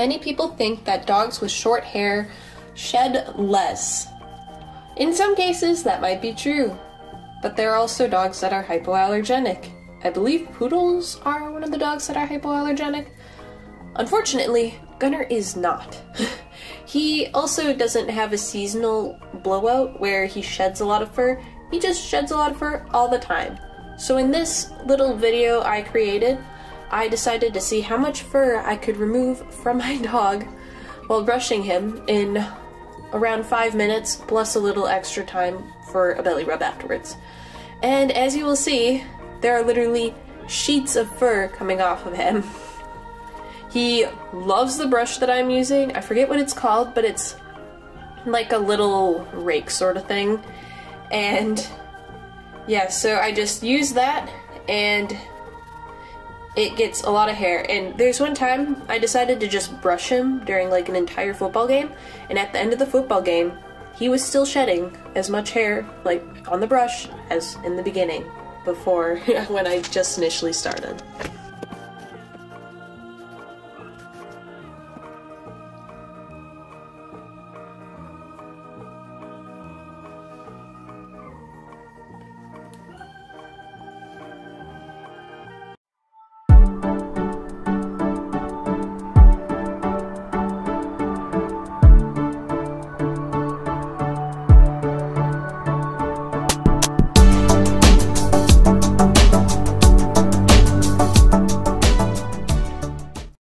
Many people think that dogs with short hair shed less. In some cases, that might be true, but there are also dogs that are hypoallergenic. I believe poodles are one of the dogs that are hypoallergenic. Unfortunately, Gunner is not. He also doesn't have a seasonal blowout where he sheds a lot of fur. He just sheds a lot of fur all the time. So in this little video I created, I decided to see how much fur I could remove from my dog while brushing him in around 5 minutes, plus a little extra time for a belly rub afterwards. And as you will see, there are literally sheets of fur coming off of him. He loves the brush that I'm using. I forget what it's called, but it's like a little rake sort of thing. And yeah, so I just use that and it gets a lot of hair. And there's one time I decided to just brush him during like an entire football game, and at the end of the football game he was still shedding as much hair like on the brush as in the beginning before when I just initially started.